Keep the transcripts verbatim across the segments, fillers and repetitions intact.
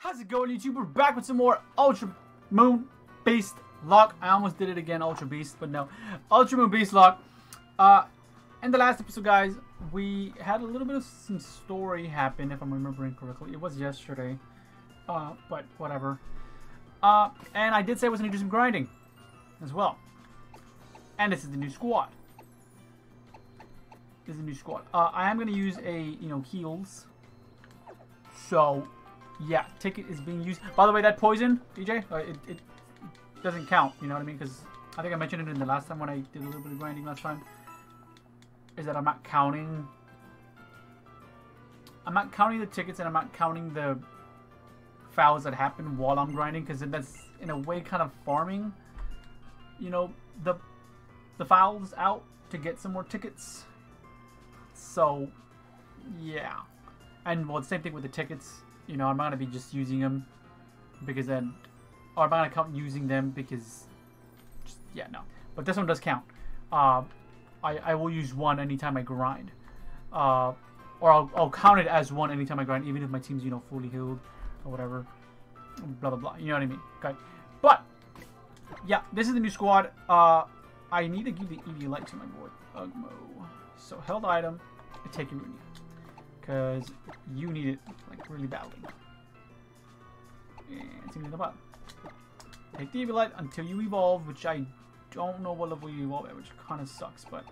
How's it going, YouTube? We're back with some more Ultra Moon Beast Lock. I almost did it again, Ultra Beast, but no. Ultra Moon Beast Lock. Uh, in the last episode, guys, we had a little bit of some story happen, if I'm remembering correctly. It was yesterday, uh, but whatever. Uh, and I did say I was going to do some grinding as well. And this is the new squad. This is the new squad. Uh, I am going to use a, you know, heals. So... yeah, ticket is being used. By the way, that poison, E J, uh, it, it doesn't count, you know what I mean? Because I think I mentioned it in the last time when I did a little bit of grinding last time. Is that I'm not counting... I'm not counting the tickets and I'm not counting the fouls that happen while I'm grinding. Because that's, in a way, kind of farming, you know, the, the fouls out to get some more tickets. So, yeah. And, well, same thing with the tickets. You know, I'm not going to be just using them because then... or I'm not going to count using them because... just, yeah, no. But this one does count. Uh, I, I will use one anytime I grind. Uh, or I'll, I'll count it as one anytime I grind, even if my team's, you know, fully healed or whatever. Blah, blah, blah. You know what I mean? Okay. But, yeah, this is the new squad. Uh, I need to give the E V light to my boy, Ugmo. So, held item, take your unit. Because you need it, like, really badly. And it's in the bottom. Take the Evolite until you evolve, which I don't know what level you evolve at, which kind of sucks, but...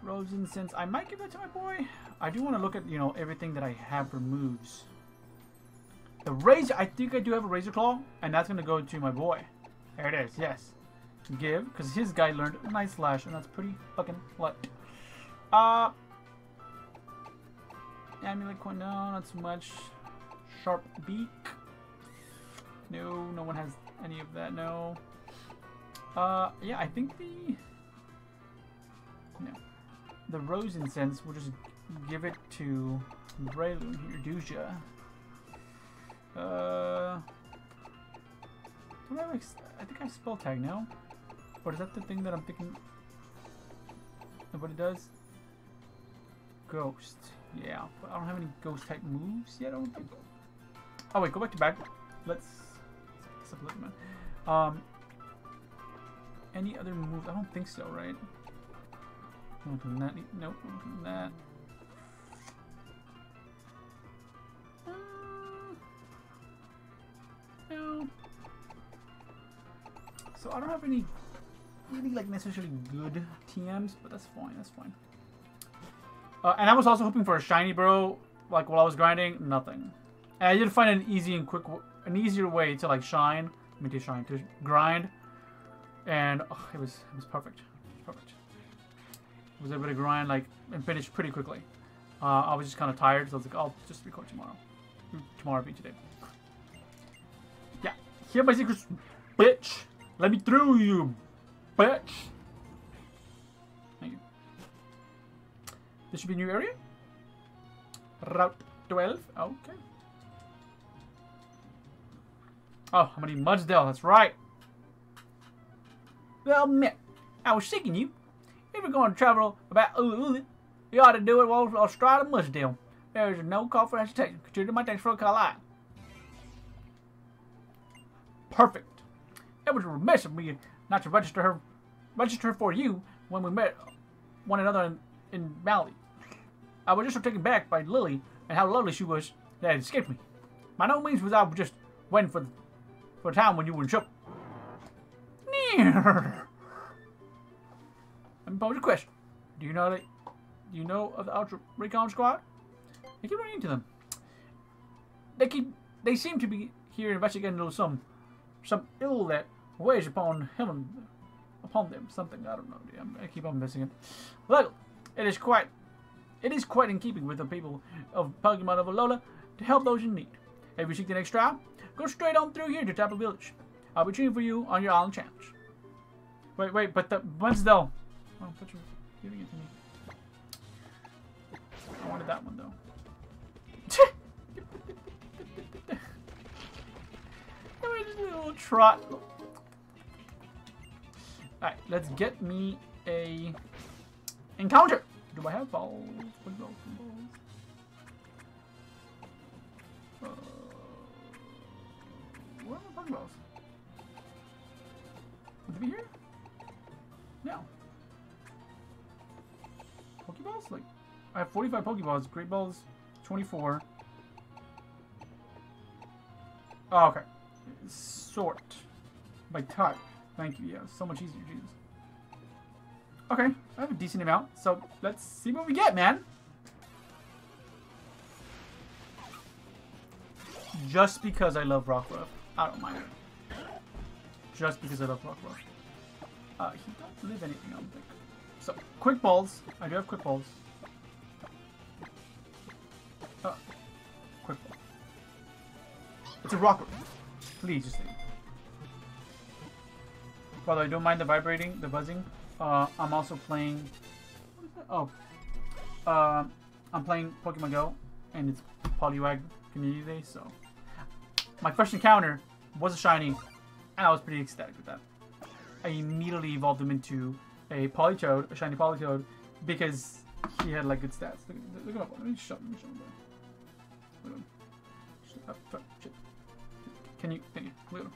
Rose Incense, I might give that to my boy. I do want to look at, you know, everything that I have for moves. The Razor, I think I do have a Razor Claw, and that's going to go to my boy. There it is, yes. Give, because his guy learned Night Slash, and that's pretty fucking light. Uh... Amulet coin, no, not so much. Sharp beak. No, no one has any of that, no. Uh, yeah, I think the... no. The Rose Incense, we'll just give it to Breloom here, Douja. Uh... Do I have... I think I have Spell Tag now. Or is that the thing that I'm thinking... nobody does? Ghost. Yeah, but I don't have any ghost type moves yet, I don't think. Oh wait, go back to back. Let's let's have a look, man. Um any other moves? I don't think so, right? Nope, not nope, that. Uh, no. So I don't have any really like necessarily good T Ms, but that's fine, that's fine. Uh, and I was also hoping for a shiny, bro. Like while I was grinding, nothing. And I did find an easy and quick, w an easier way to like shine. I mean, to shine, to grind. And oh, it was it was perfect, it was perfect. I was able to grind like and finish pretty quickly. Uh, I was just kind of tired, so I was like, I'll just record tomorrow. Tomorrow be today. Yeah, hear my secrets, bitch. Let me through, you bitch. This should be a new area. Route twelve. Okay. Oh, I'm gonna need Mudsdale. That's right. Well, Mick, I was seeking you. If you're going to travel about Ula'ula, you ought to do it while I'll stride to Mudsdale. There is no call for hesitation. Consider my thanks for a call out. Perfect. It was remiss of me not to register her, register for you when we met one another in. in Mali. I was just so taken back by Lily and how lovely she was that it escaped me. By no means was I just waiting for the, for a time when you were in trouble. Let me pose a question. Do you know that, do you know of the Ultra Recon Squad? I keep running into them. They keep they seem to be here investigating little some some ill that weighs upon him upon them. Something I don't know, dude. I keep on missing it. Luckily, It is quite, it is quite in keeping with the people of Pokemon of Ula'ula to help those in need. If you seek the next trial, go straight on through here to Tapu Village. I'll be cheering for you on your island challenge. Wait, wait, but the Mudsdale. Oh, but you're giving it to me. I wanted that one though. Just a little trot. All right, let's get me a. Encounter! Do I have balls? What balls? balls? Uh, I have forty-five Pokeballs. Great Balls, twenty-four. Oh, okay. Sort. By type. Thank you. Yeah, so much easier. Jesus. Okay, I have a decent amount, so let's see what we get, man. Just because I love Rock Ruff. I don't mind it. Just because I love Rock Ruff. Uh, he don't live anything, I don't think. So, Quick Balls. I do have Quick Balls. Uh, quick Ball. It's a Rock Ruff. Please, just leave. By the way, I don't mind the vibrating, the buzzing. Uh, I'm also playing... What is that? Oh. Uh, I'm playing Pokemon Go, and it's Poliwag Community Day, so... My first encounter was a shiny, and I was pretty ecstatic with that. I immediately evolved him into a Politoed, a shiny Politoed, because he had, like, good stats. Look, look him up. Let me shut him. Let me shut him. Shit. Can you... Can you... Look at him.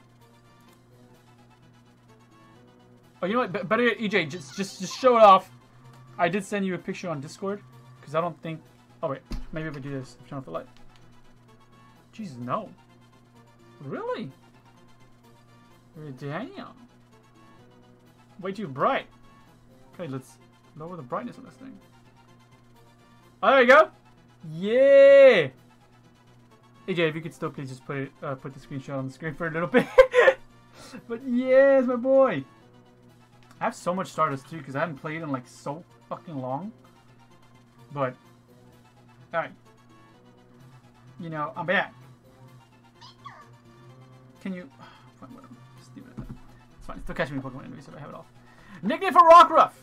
Oh, you know what? Better yet, E J, just, just, just show it off. I did send you a picture on Discord, because I don't think... Oh, wait. Maybe if I do this, turn off the light. Jesus, no. Really? Damn. Way too bright. Okay, let's lower the brightness on this thing. Oh, there you go. Yeah! E J, if you could still please just put it, uh, put the screenshot on the screen for a little bit. But yes, my boy! I have so much Stardust too because I haven't played in like so fucking long. But, alright. You know, I'm back. Can you... Fine, whatever. Just leave it at that. It's fine. It's still catching me Pokemon anyway, so I have it off. Nickname for Rock Ruff!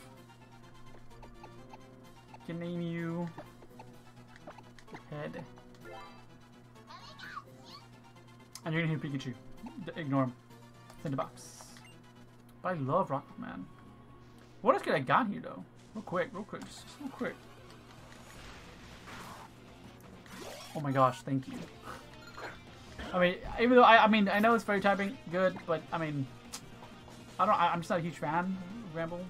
Can name you... Head. And you're gonna hear Pikachu. D ignore him. It's in the box. I love Rocket Man. What else could I got here though? Real quick, real quick, just real quick. Oh my gosh, thank you. I mean, even though I, I mean, I know it's fairy typing good, but I mean, I don't. I, I'm just not a huge fan. Ramble.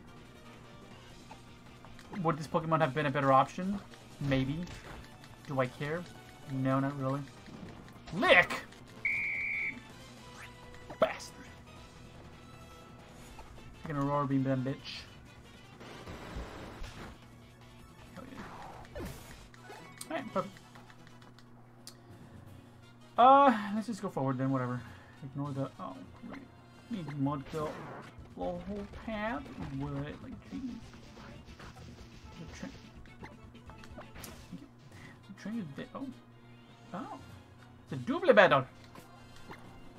Would this Pokemon have been a better option? Maybe. Do I care? No, not really. Lick. Gonna roar beam them, bitch. Hell yeah. Alright, perfect. Uh, let's just go forward then, whatever. Ignore the. Oh, great. Need Mudsdale. The whole path. What? Like, jeez. The train. The train is dead. Oh. Oh. It's a double battle.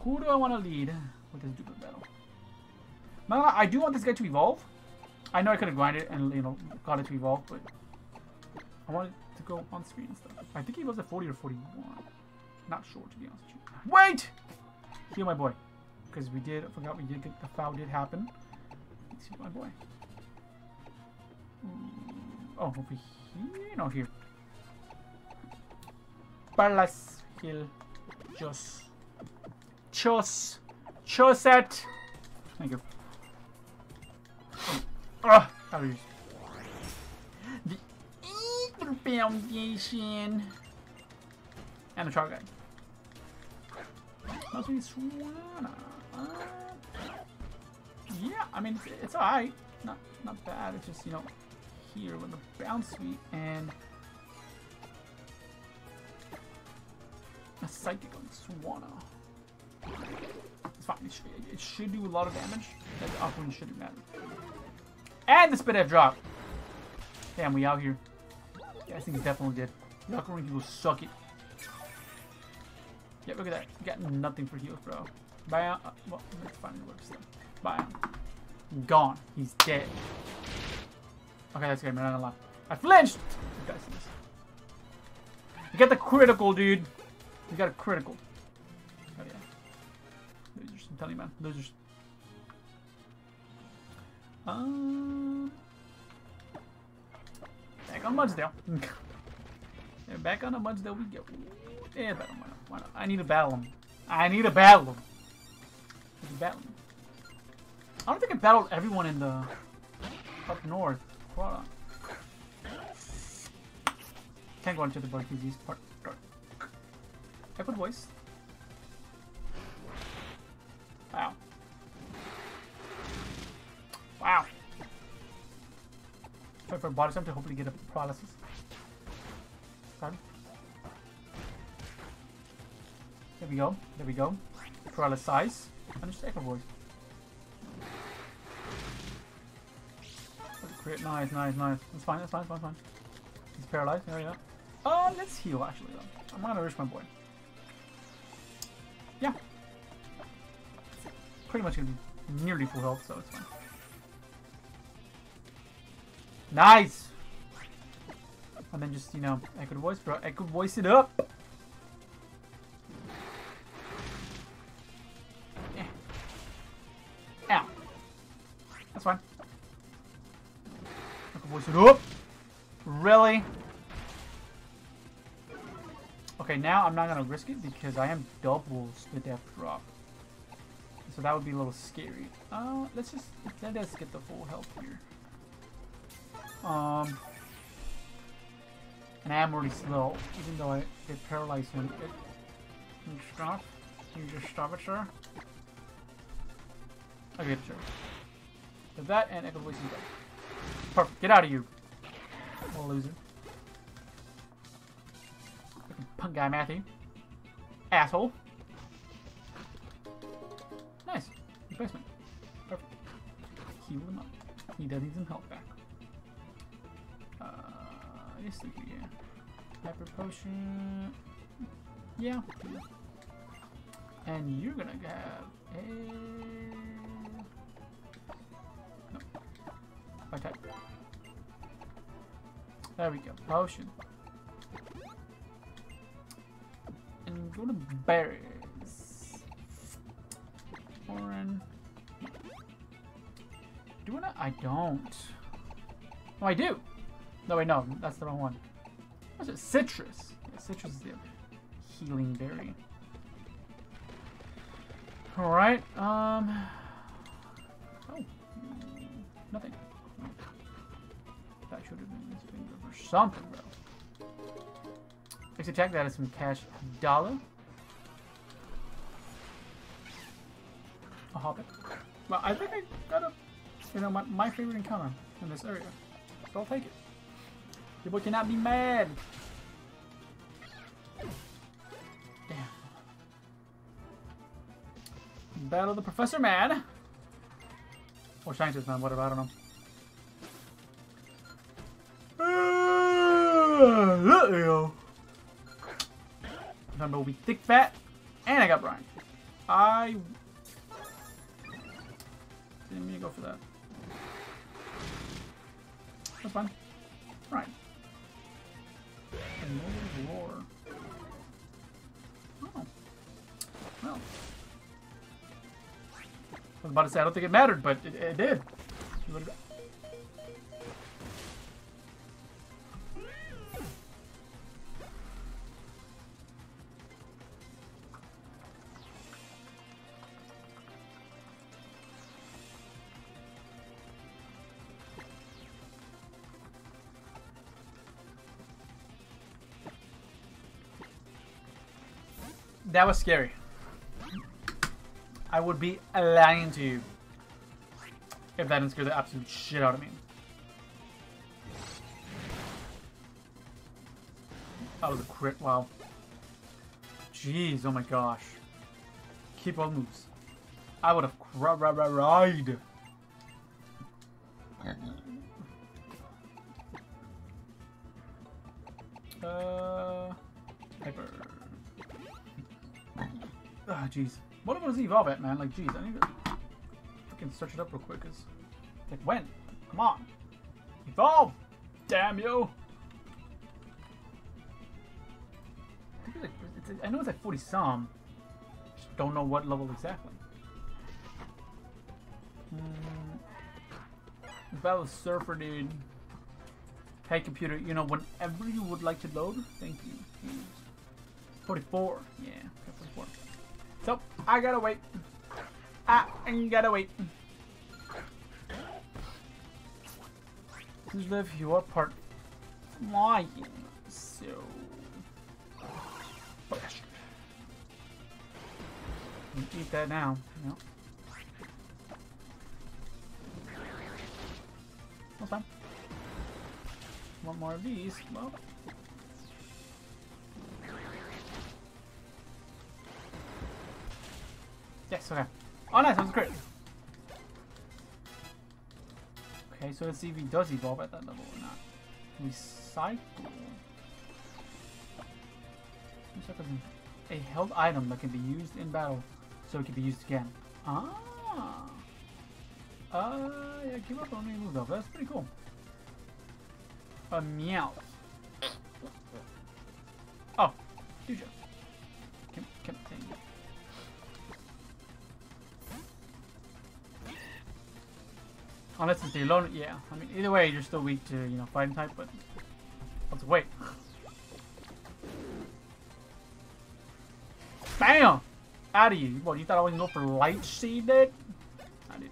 Who do I want to lead with this double battle? I do want this guy to evolve. I know I could have grinded it and, you know, got it to evolve, but I wanted to go on screen and stuff. I think he was at forty or forty-one. Not sure, to be honest with you. Wait! Heal my boy. Because we did, I forgot we did, the foul did happen. Let's heal my boy. Oh, over here? No, here. Palace heal. Just. Chos. Choset. Thank you. Ugh! How is the Ether Foundation and a Charizard. Must be Swanna. Uh, yeah, I mean it's, it's alright, not not bad. It's just, you know, here with the bounce me and a psychic on Swanna. It's fine. It should, it should do a lot of damage. That offering shouldn't matter. And the spit F drop. Damn, we out here. Yeah, I think it definitely did. Rockering, you will suck it. Yeah, look at that. You got nothing for heals, bro. Bye. Uh, well, let's find the works. Bye. Gone. He's dead. Okay, that's good. Man, I'm not alive. I flinched. You guys see this? You got the critical, dude. You got a critical. Oh yeah. Losers, I'm telling you, man. Losers. Um, back on Mudsdale. And back on the Mudsdale we go. Yeah, battle. Why not? Why not? I need to battle him. I need to battle him. I need to battle him. I don't think I battled everyone in the up north. Hold on. Thank God to the bird disease. I put voice. Wow. Wow. Try for body slam to hopefully get a paralysis. Done. There we go. There we go. Paralysize. And just echo voice. Great. Nice, nice, nice. That's fine, that's fine, that's fine. He's paralyzed. There we go. Oh, let's heal actually though. I'm gonna risk my boy. Yeah. Pretty much gonna be nearly full health, so it's fine. Nice! And then just, you know, I could voice, bro. I could voice it up! Yeah. Ow. That's fine. I could voice it up! Really? Okay, now I'm not gonna risk it because I am double the death drop. So that would be a little scary. Uh, let's just, let us get the full health here. Um, and I am already slow, even though I get paralyzed when it stop. You just stop it, sir. Okay, sure. With that and Echo Voice is up. Perfect. Get out of you. We'll lose it. Fucking punk guy, Matthew. Asshole. Nice. Replacement. Perfect. Heal him up. He does need some help back. Uh, yes, thank you, yeah. Hyper Potion. Yeah. And you're gonna have a... No. By type. There we go. Potion. And go to berries. Orange. Do I not? I don't. No, I do. No, wait, no. That's the wrong one. What's it? Citrus. Yeah, citrus is the healing berry. Alright. Um. Oh. Nothing. That should have been his finger or something, bro. Fix attack. That is some cash dollar. A hobbit. Well, I think I got a, you know, my, my favorite encounter in this area. So I'll take it. Your boy cannot be mad. Damn. Battle the Professor Man. Or Scientist Man, whatever, I don't know. There you go. Remember, we thick fat. And I got Brian. I didn't mean to go for that. That's fine. Right. Another roar. Oh. Well. I was about to say, I don't think it mattered, but it, it did. That was scary. I would be lying to you if that didn't scare the absolute shit out of me. That was a crit, wow. Jeez, oh my gosh. Keep on moves. I would have cried. Uh, hyper. Ah, oh, jeez. What does he evolve at, man? Like, jeez, I need to fucking search it up real quick. Cause like, when? Come on, evolve! Damn you! I, think it's like, it's, it's, I know it's like forty some. Just don't know what level exactly. Mm. Battle Surfer, dude. Hey, computer. You know, whenever you would like to load, thank you. Jeez. forty-four. Yeah, forty-four. So, I gotta wait. I gotta wait. Please live, you are part flying. So... oh, we keep that now. No. That's fine. Want more of these? Well... yes, okay. Oh nice, that was great. Okay, so let's see if he does evolve at that level or not. Recycle. A held item that can be used in battle, so it can be used again. Ah. Uh, yeah, give up on remove though. That's pretty cool. A meow. Oh, Douja. Can, can, can. Unless it's the alone, yeah. I mean, either way, you're still weak to, you know, fighting type, but let's wait. Bam! Out of you. What, you thought I was going to go for Light Seed, dude? I did.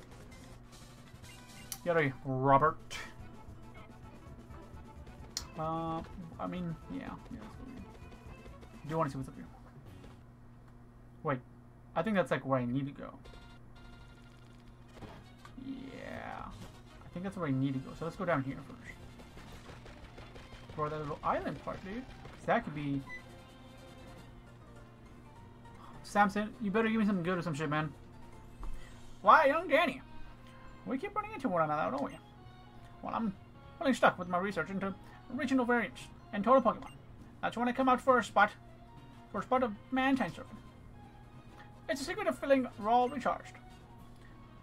Get out of here, Robert. Uh, I mean, yeah. yeah do you want to see what's up here? Wait. I think that's, like, where I need to go. Yeah. I think that's where I need to go. So let's go down here first. For that little island part, dude. Because that could be... Samson, you better give me something good or some shit, man. Why, young Danny? We keep running into one another, don't we? Well, I'm really stuck with my research into regional variants and total Pokemon. That's when I come out for a spot, for a spot of Mantine Serpent. It's a secret of feeling raw recharged.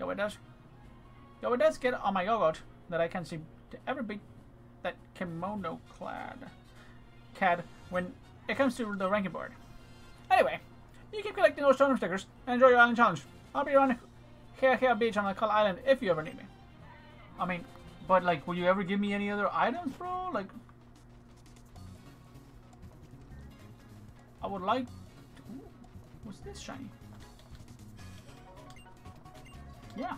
Though it does, though it does get on my yogurt that I can't seem to ever beat that kimono-clad cad when it comes to the ranking board. Anyway. You keep collecting those totem stickers and enjoy your island challenge. I'll be around here, here beach on the Call Island if you ever need me. I mean, but like, will you ever give me any other items, bro? Like, I would like. To... ooh, what's this shiny? Yeah.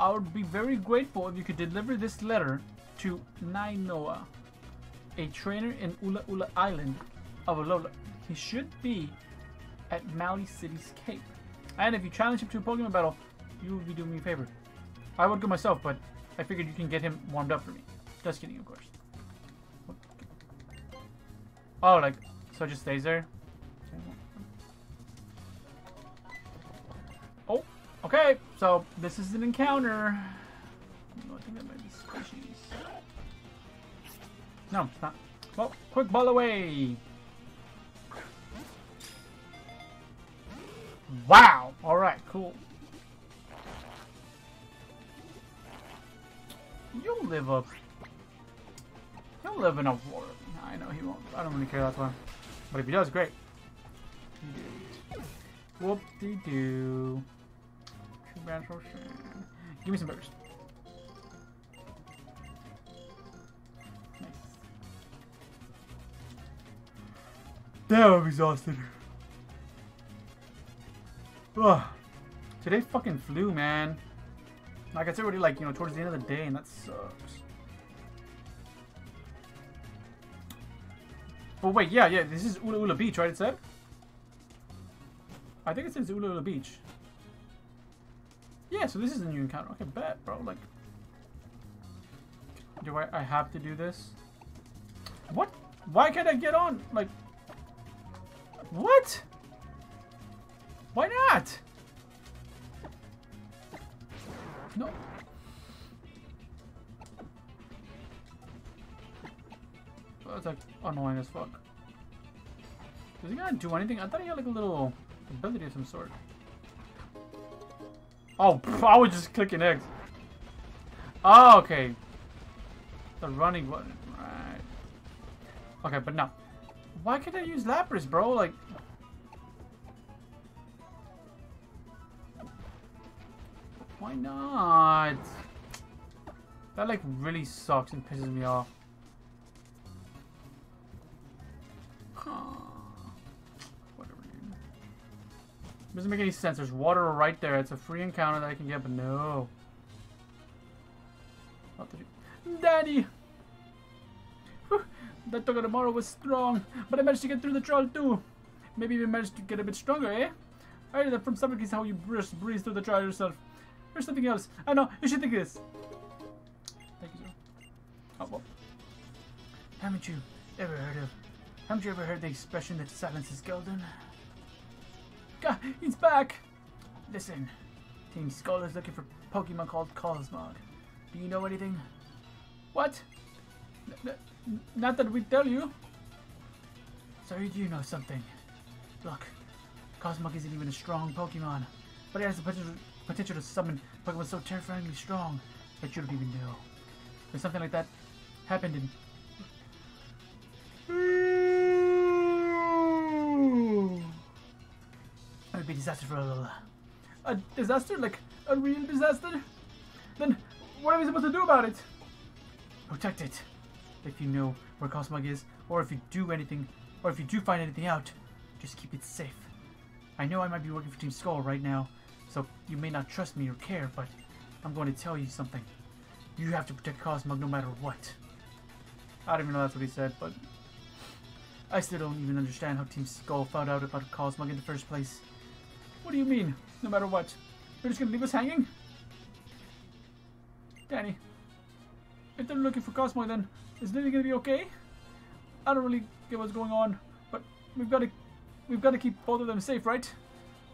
I would be very grateful if you could deliver this letter to Nainoa, a trainer in Ula'ula Island. Of Ula'ula. He should be at Mali City's Cape. And if you challenge him to a Pokemon battle, you will be doing me a favor. I would go myself, but I figured you can get him warmed up for me. Just kidding, of course. Oh, like, so it just stays there? Oh, okay. So this is an encounter. I think that might be species. No, it's not. Well, quick ball away. Wow! Alright, cool. You'll live up. He'll live in a war. I know he won't. I don't really care, that's why. But if he does, great. Whoop-de-doo. Give me some burgers. Nice. Damn, I'm exhausted. Ugh. Today fucking flew, man. Like, it's already, like, you know, towards the end of the day, and that sucks. But wait, yeah, yeah, this is Ula'ula Beach, right, it said? I think it says Ula'ula Beach. Yeah, so this is a new encounter. Okay, bet, bro, like... do I, I have to do this? What? Why can't I get on? Like... what? Why not? No. That's like annoying as fuck. Is he gonna do anything? I thought he had like a little ability of some sort. Oh, I was just clicking X. Oh, okay. The running button, right? Okay, but no. Why can't I use Lapras, bro? Like. Why not? That like really sucks and pisses me off. Huh. Whatever, dude. It doesn't make any sense. There's water right there. It's a free encounter that I can get, but no. Daddy! That Togedemaru was strong, but I managed to get through the trial too. Maybe even managed to get a bit stronger, eh? I heard that from somebody is how you breeze, breeze through the trial yourself. There's something else. I know, you should think of this. Thank you, sir. Oh, well. Haven't you ever heard of... Haven't you ever heard the expression that silence is golden? God, he's back! Listen, Team Skull is looking for Pokemon called Cosmog. Do you know anything? What? N n not that we tell you. Sorry, do you know something? Look, Cosmog isn't even a strong Pokemon, but it has the potential, potential to summon Pokemon so terrifyingly strong that you don't even know. If something like that happened in... It would be disastrous for Ula'ula. A disaster? Like, a real disaster? Then, what are we supposed to do about it? Protect it. If you know where Cosmog is, or if you do anything, or if you do find anything out, just keep it safe. I know I might be working for Team Skull right now, so you may not trust me or care, but I'm going to tell you something. You have to protect Cosmog no matter what. I don't even know that's what he said, but... I still don't even understand how Team Skull found out about Cosmog in the first place. What do you mean, no matter what? You're just gonna leave us hanging? Danny, if they're looking for Cosmog, then is Lily gonna be okay? I don't really get what's going on, but we've gotta we've gotta keep both of them safe, right?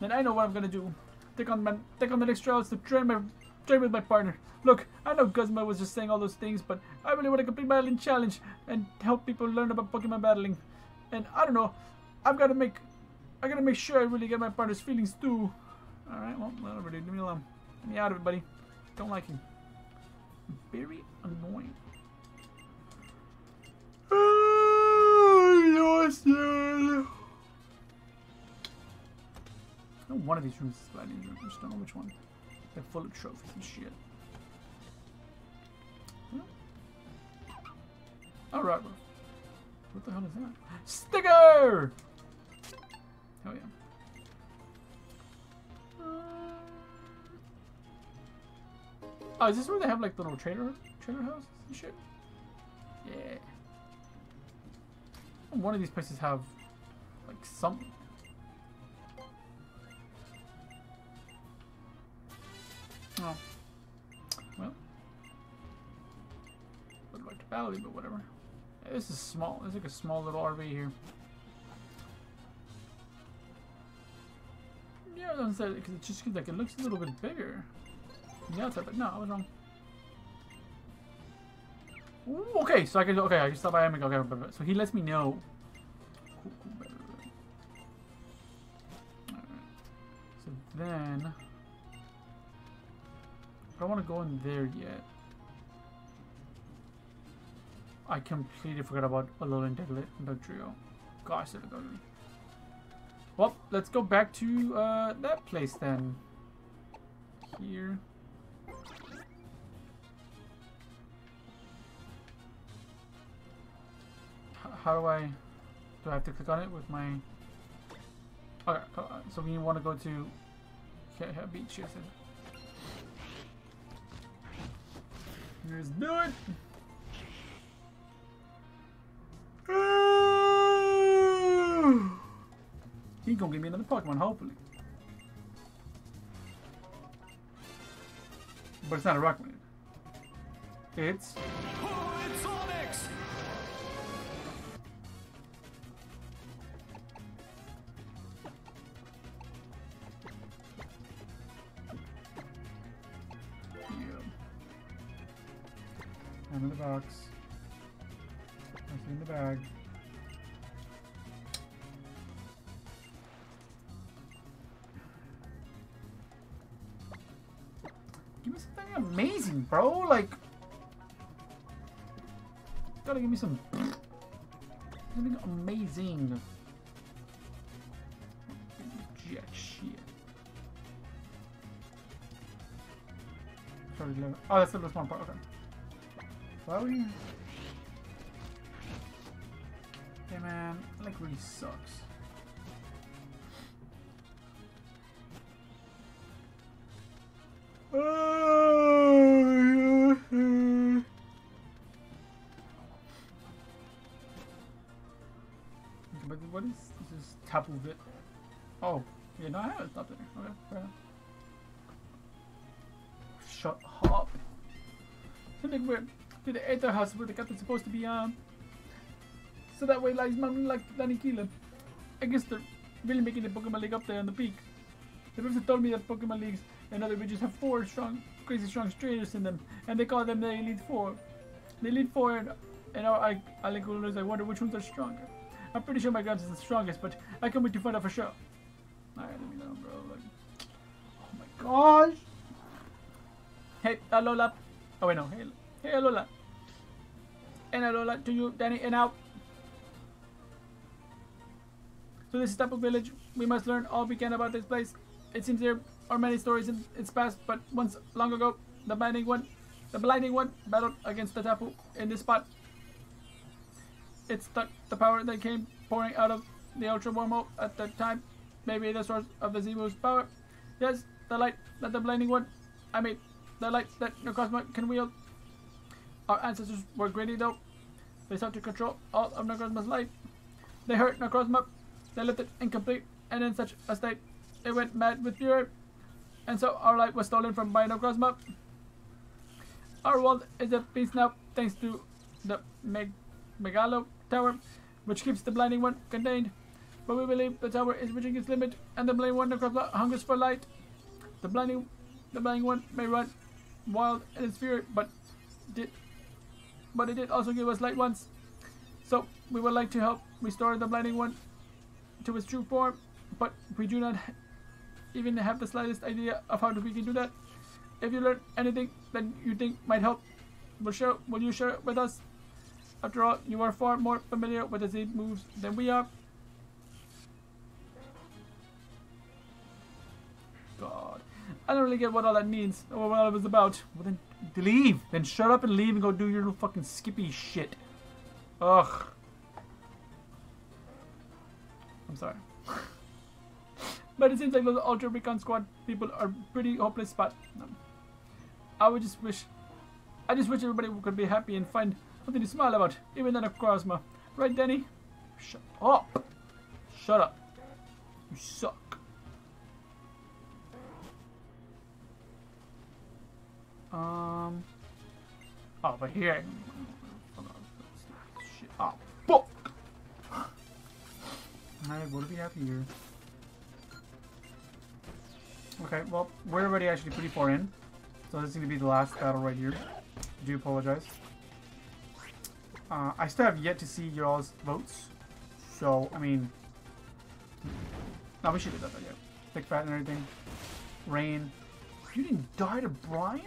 Then I know what I'm gonna do. Take on my take on the next trials to train my train with my partner. Look, I know Guzma was just saying all those things, but I really want to complete my Island Challenge and help people learn about Pokemon battling. And I don't know, I've got to make, I got to make sure I really get my partner's feelings too. All right, well, already, leave me alone. Let me out, everybody. Don't like him. Very annoying. No one of these rooms is sliding. I just don't know which one. They're full of trophies and shit. Alright, well. What the hell is that? Sticker! Oh yeah. Uh, oh, is this where they have like the little trader, trader houses and shit? Yeah. One of these places have like something. Oh. Well. Would have liked to battle you, but whatever. This is small. There's like a small little R V here. Yeah, I don't say it because it's just like it looks a little bit bigger. Yeah, but no, I was wrong. Ooh, okay, so I can okay, I can stop by and go. Okay, so he lets me know. All right. So then, I don't want to go in there yet. I completely forgot about Alolan Diglett and Dugtrio. Gosh, it'll go to me. Well, let's go back to uh, that place then. Here. H how do I... Do I have to click on it with my... Okay, so we want to go to... Okay, beach, yes. Let's do it! He's gonna give me another Pokemon, hopefully. But it's not a Rock Man. It's... Oh, it's Onyx! Yeah. I'm in the box. I'm in the bag. Amazing, bro, like gotta give me some something amazing. Jack shit. Oh, that's the little small part, okay. Why are we? Hey man, that like really sucks. but what is this Tapu Village? Oh, yeah, no, I haven't stopped it. Okay, fair enough. Shut up. I think we're to the Ether House where the captain's supposed to be, um. So that way lies Mom like Danny Keelan. I guess they're really making the Pokemon League up there on the peak. The person told me that Pokemon Leagues and other regions have four strong, crazy strong trainers in them, and they call them the Elite Four. The Elite Four and, and our, I, I like I wonder which ones are stronger. I'm pretty sure my grand's is the strongest, but I can't wait to find out for sure. Alright, let me know, bro. Like, oh my gosh! Hey, Alola. Oh wait, no. Hey, hey Alola. And Alola to you, Danny, and out. So this is Tapu Village. We must learn all we can about this place. It seems there are many stories in its past, but once long ago, the Blinding One, the Blinding One battled against the Tapu in this spot. It stuck the power that came pouring out of the Ultra Wormhole at that time. Maybe the source of the Zebu's power. Yes, the light that the Blinding One, I mean, the light that Necrozma can wield. Our ancestors were greedy though. They sought to control all of Necrozma's life. They hurt Necrozma. They left it incomplete and in such a state. It went mad with fury, and so our light was stolen from by Necrozma. Our world is at peace now, thanks to the Meg Megalo Tower, which keeps the Blinding One contained. But we believe the tower is reaching its limit, and the Blinding One Necrozma hungers for light. The Blinding, the Blinding One may run wild in its fury, but did, but it did also give us light once. So we would like to help restore the Blinding One to its true form, but we do not even have the slightest idea of how we can do that. If you learn anything that you think might help, will share, will you share it with us? After all, you are far more familiar with the Z moves than we are. God, I don't really get what all that means or what all it was about. Well, then leave. Then shut up and leave and go do your little fucking Skippy shit. Ugh. I'm sorry. But it seems like those Ultra Recon Squad people are pretty hopeless spot. No. I would just wish, I just wish everybody could be happy and find something to smile about, even that of Cosmog. Right, Danny? Shut up! Shut up! You suck. Um. Oh, but here. Shit. Oh, fuck! Alright, what do we have here? Okay, well, we're already actually pretty far in, so this is going to be the last battle right here. I do apologize. Uh, I still have yet to see your all's votes, so, I mean, no, we should do that though, yeah. Thick fat and everything. Rain. You didn't die to Brian?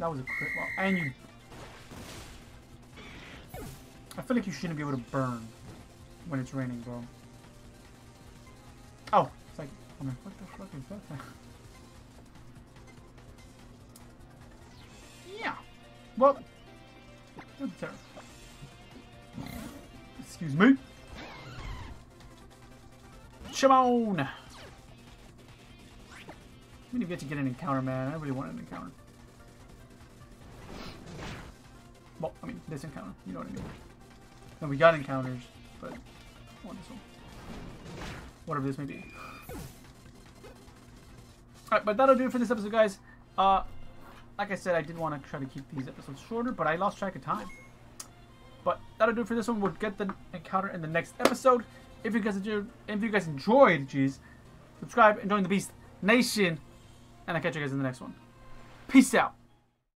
That was a crit. Well, and you... I feel like you shouldn't be able to burn when it's raining, bro. Oh, it's like, I mean, what the fuck is that? Yeah. Well, that's terrible. Excuse me. Shimon. I didn't even get to get an encounter, man. I really wanted an encounter. Well, I mean, this encounter. You know what I mean. And we got encounters, but I want this one. Whatever this may be. Alright, but that'll do it for this episode, guys. Uh, like I said, I did want to try to keep these episodes shorter, but I lost track of time. But that'll do it for this one. We'll get the encounter in the next episode. If you guys enjoyed, if you guys enjoyed, geez, subscribe and join the Beast Nation. And I'll catch you guys in the next one. Peace out.